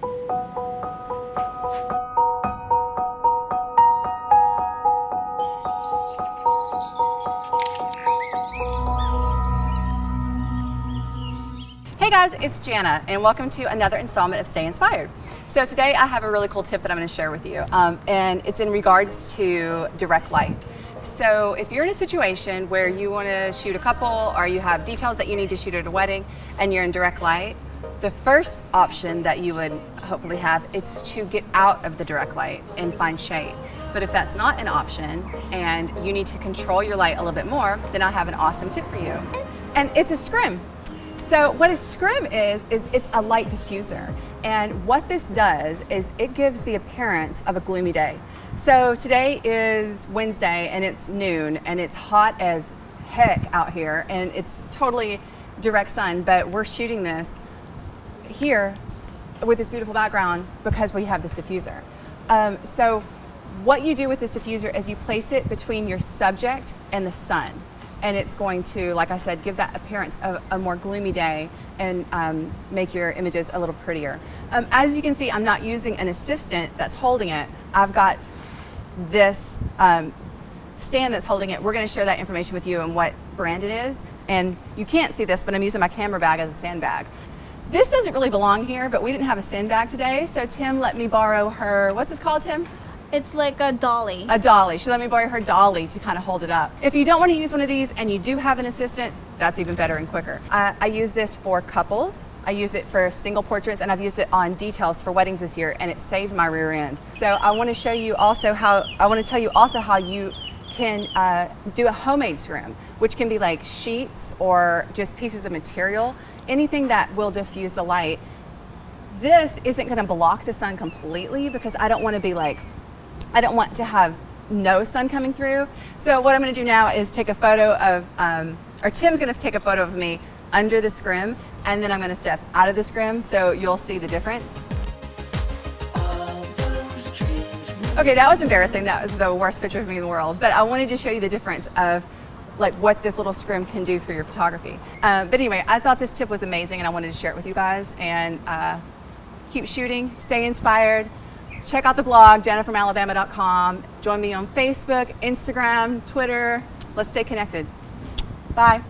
Hey guys, it's Jana and welcome to another installment of Stay Inspired. So today I have a really cool tip that I'm going to share with you and it's in regards to direct light. So if you're in a situation where you want to shoot a couple or you have details that you need to shoot at a wedding and you're in direct light, the first option that you would hopefully have is to get out of the direct light and find shade. But if that's not an option and you need to control your light a little bit more, then I have an awesome tip for you. And it's a scrim. So what a scrim is it's a light diffuser. And what this does is it gives the appearance of a gloomy day. So today is Wednesday and it's noon and it's hot as heck out here and it's totally direct sun, but we're shooting this here with this beautiful background because we have this diffuser. So what you do with this diffuser is you place it between your subject and the sun. And it's going to, like I said, give that appearance of a more gloomy day and make your images a little prettier. As you can see, I'm not using an assistant that's holding it. I've got this stand that's holding it. We're going to share that information with you and what brand it is. And you can't see this, but I'm using my camera bag as a sandbag. This doesn't really belong here, but we didn't have a sandbag today, so Tim let me borrow her, what's this called, Tim? It's like a dolly. A dolly. She let me borrow her dolly to kind of hold it up. If you don't want to use one of these and you do have an assistant, that's even better and quicker. I use this for couples. I use it for single portraits and I've used it on details for weddings this year and it saved my rear end. So I want to show you also how, I want to tell you also how you can do a homemade scrim, which can be like sheets or just pieces of material, anything that will diffuse the light. This isn't going to block the sun completely because I don't want to be like, I don't want to have no sun coming through. So what I'm going to do now is take a photo of, or Tim's going to take a photo of me under the scrim, and then I'm going to step out of the scrim so you'll see the difference. Okay, that was embarrassing. That was the worst picture of me in the world. But I wanted to show you the difference of like what this little scrim can do for your photography. But anyway, I thought this tip was amazing and I wanted to share it with you guys. And keep shooting, stay inspired. Check out the blog, janafromalabama.com. Join me on Facebook, Instagram, Twitter. Let's stay connected. Bye.